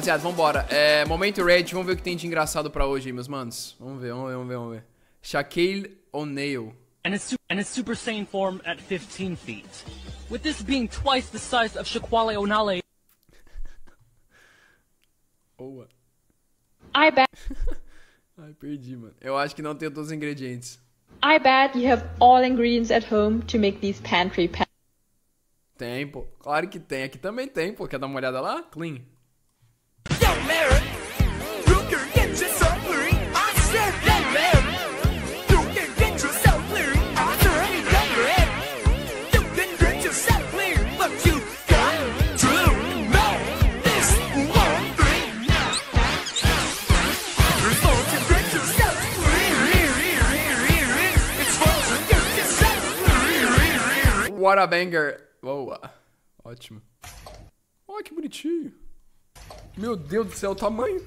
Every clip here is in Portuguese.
Rapaziada, vambora. É, momento Red, vamos ver o que tem de engraçado pra hoje, meus manos. Vamos ver, vamos ver, vamos ver, vamos ver. Shaquille O'Neal. And his Super Saiyan form at 15 feet. With this being twice the size of Shaquille O'Neal. Boa. I bet. Ai, perdi, mano. Eu acho que não tenho todos os ingredientes. I bet you have all ingredients at home to make these pantry pans. Tem, pô. Claro que tem. Aqui também tem, pô. Quer dar uma olhada lá? Clean. What a banger. Boa. Ótimo. Olha que bonitinho. Meu Deus do céu, o tamanho.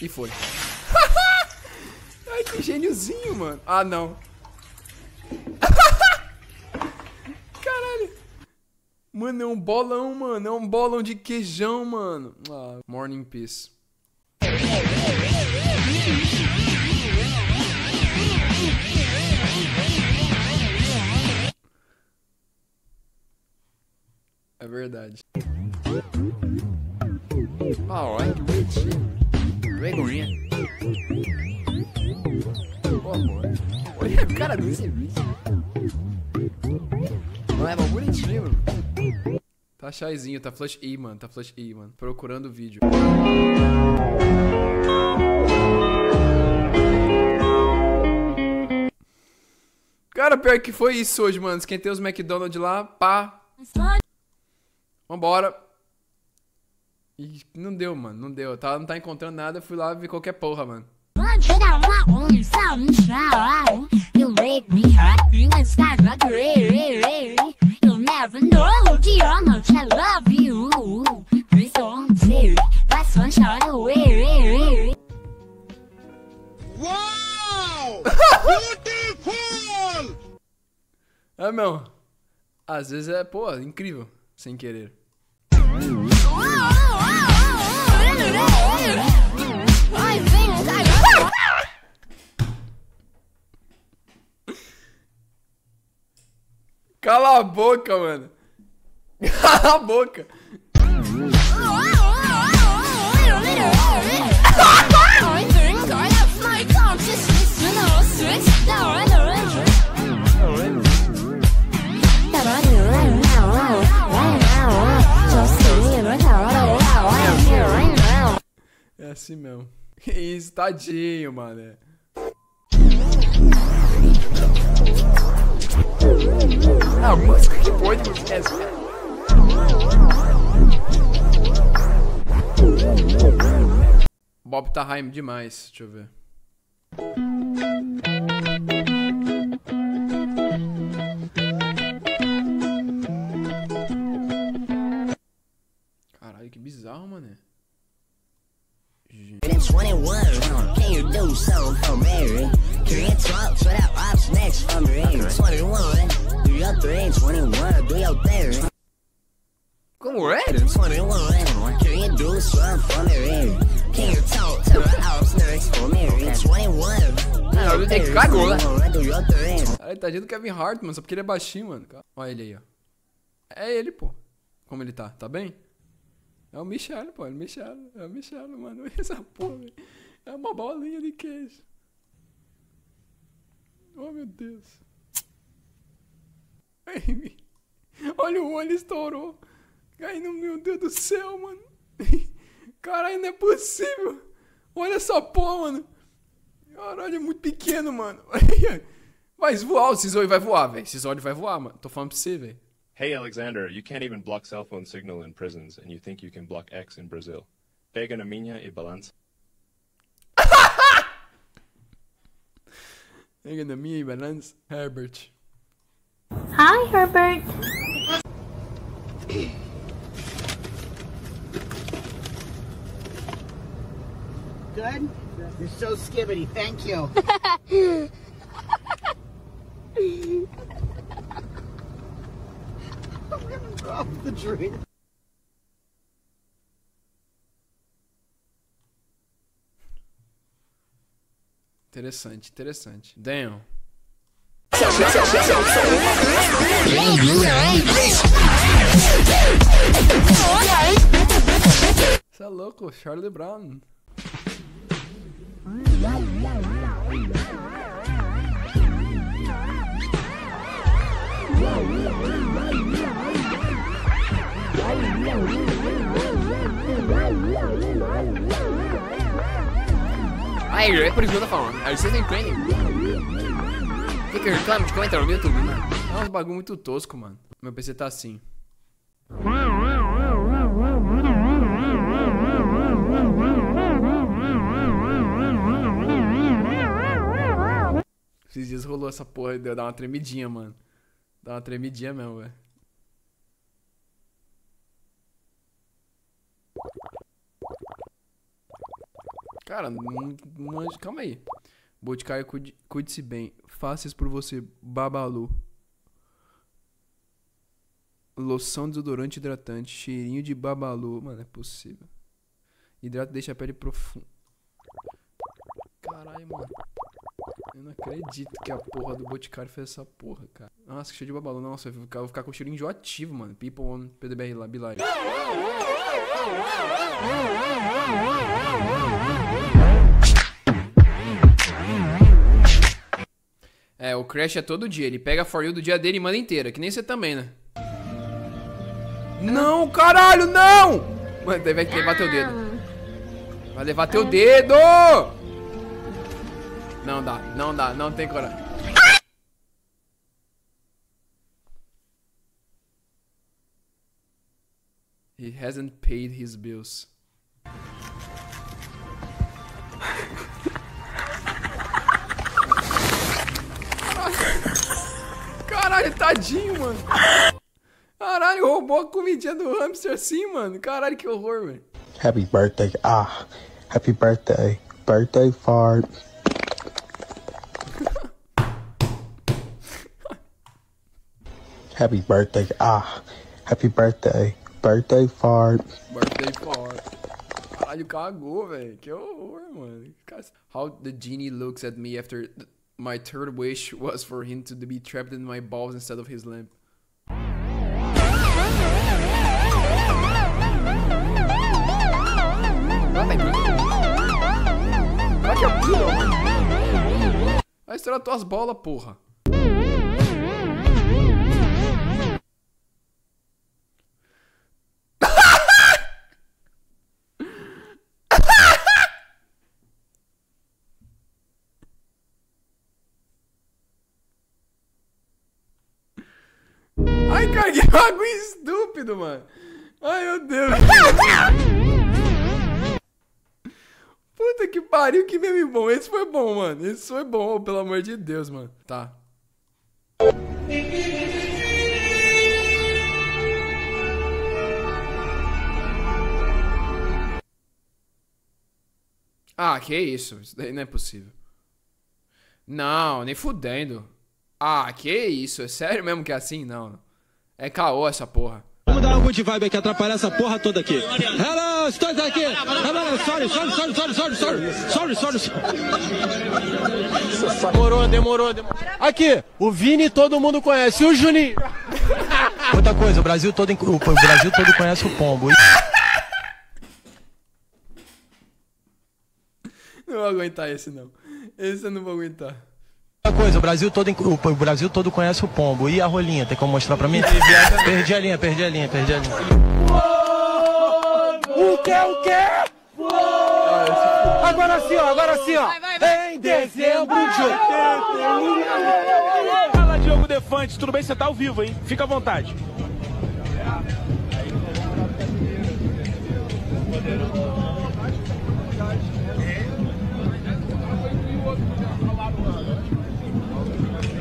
E foi. Ai, que gêniozinho, mano. Ah, não. Caralho. Mano, é um bolão, mano. É um bolão de queijão, mano. Ah, morning peace. É verdade. Alright, Gregoria. Olha a cara desse bicho. Não é bonitinho, mano. Tá chazinho, tá flash E, mano. Tá flash E, mano. Procurando o vídeo. Cara, pior que foi isso hoje, mano. Esquentei os McDonald's lá, pá. Vambora. E não deu, mano. Não deu. Tá, não tá encontrando nada. Fui lá ver qualquer porra, mano. Wow! Beautiful! É, meu. Às vezes é, pô, incrível. Sem querer. Cala a boca, mano. Cala a boca. É assim mesmo. Que isso, tadinho, mano. Ah, música que pode, porque é assim. Bob tá raindo demais, deixa eu ver. Caralho, que bizarro, mano. Como é? Ai, tadinho do Kevin Hart, mano, só porque ele é baixinho, mano. Olha ele aí, ó. É ele, pô. Como ele tá? Tá bem? É o Michel, pô. É o Michel. É o Michel, mano. Essa porra, velho. É uma bolinha de queijo. Oh, meu Deus. Olha o olho, estourou. Ai, meu Deus do céu, mano. Caralho, não é possível. Olha essa porra, mano. Caralho, é muito pequeno, mano. Vai voar, o Cisone vai voar, velho. Cisone vai voar, mano. Tô falando pra você, velho. Hey Alexander, you can't even block cell phone signal in prisons, and you think you can block X in Brazil. Pega na minha e balança. Pega na minha e balança, Herbert. Hi, Herbert. Good? You're so skibbity, thank you. Oh. the drink. Interessante, interessante. Damn. Você é louco, Charlie Brown. Aí, é por isso que eu tô falando. Aí vocês não entendem. Fica reclamando de comentário no YouTube, mano. É um bagulho muito tosco, mano. Meu PC tá assim. Esses dias rolou essa porra e deu dar uma tremidinha, mano. Dá uma tremidinha mesmo, velho. Cara, calma aí. Boticário, cuide-se bem. Faça isso por você, Babalu. Loção, desodorante, hidratante. Cheirinho de Babalu. Mano, é possível. Hidrata, deixa a pele profunda. Caralho, mano. Eu não acredito que a porra do Boticário fez essa porra, cara. Nossa, que cheiro de Babalu. Nossa, eu vou ficar com o cheiro enjoativo, mano. People on PDBR lá, Bilari. É, o Crash é todo dia. Ele pega a For You do dia dele e manda inteira. Que nem você também, né? Não, caralho, não! Mano, vai levar teu dedo. Vai levar teu dedo! Não dá, não dá, não tem coragem. He hasn't paid his bills. Caralho, tadinho, mano. Caralho, roubou a comidinha do hamster assim, mano. Caralho, que horror, velho. Happy birthday, ah. Happy birthday, birthday fart. Happy birthday, ah. Happy birthday, birthday fart. Birthday fart. Caralho, cagou, velho. Que horror, mano. How the genie looks at me after... My third wish was for him to be trapped in my balls instead of his lamp. Vai estourar tuas bolas, porra. Ai, cara, que bagulho estúpido, mano. Ai, meu Deus. Puta que pariu, que meme bom. Esse foi bom, mano. Esse foi bom, pelo amor de Deus, mano. Tá. Ah, que isso. Isso daí não é possível. Não, nem fudendo. Ah, que isso. É sério mesmo que é assim? Não. É caô essa porra. Vamos dar um good vibe aqui, atrapalhar essa porra toda aqui. Hello, estou aqui. Hello, sorry. Demorou. Aqui, o Vini todo mundo conhece, o Juninho. Outra coisa, o Brasil todo conhece o Pombo. Não vou aguentar esse, não. Esse eu não vou aguentar. Outra coisa, o Brasil todo conhece o Pombo. E a rolinha, tem como mostrar pra mim? Perdi a linha. O quê? Uou! Agora sim, ó. Vai. Em dezembro de 80. Fala, Diogo Defante, tudo bem? Você tá ao vivo, hein? Fica à vontade.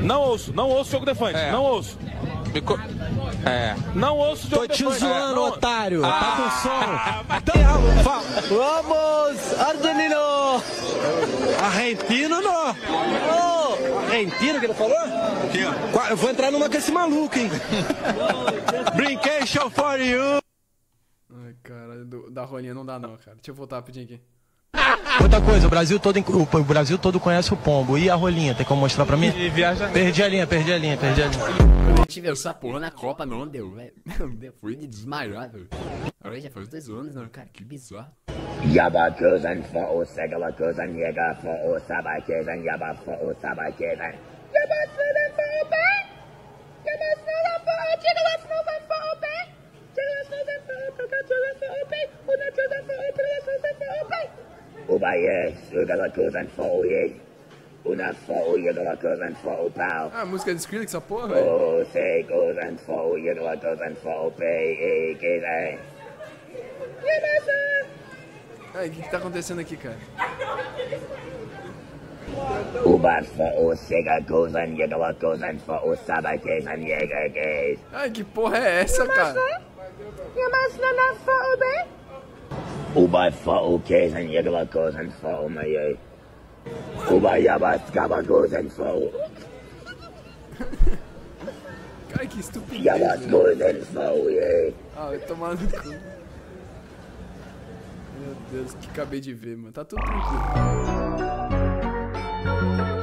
Não ouço o Diogo Defante, é. Não ouço o Diogo Defante. Tô te zoando, otário, tá com sono. Vamos, Antonino! no. Argentino, no. Oh, argentino que ele falou? O quê? Eu vou entrar numa com esse maluco, hein? Brincation for you. Ai, cara, da rolinha não dá não, cara. Deixa eu voltar rapidinho aqui. Outra coisa, o Brasil todo conhece o pombo. E a rolinha, tem como mostrar pra mim? Perdi a linha. Eu tive essa porra na Copa, meu, não deu, velho. Eu fui de desmaiar, velho. Agora já faz 2 anos, não, cara, que bizarro. Ah, a música de Skrillex, essa porra, velho. Ai, o que tá acontecendo aqui, cara? Ai, que porra é essa, cara? Cara, que estupidez. Ah, vai tomar no cu. Meu Deus, que acabei de ver, mano. Tá tudo tranquilo.